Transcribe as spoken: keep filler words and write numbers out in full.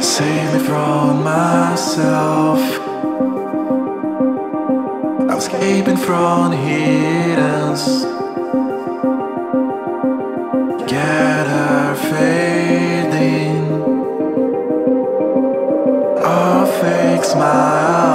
Safely from myself, I'm escaping from the hiddens. Get her fading, I'll fix my eyes.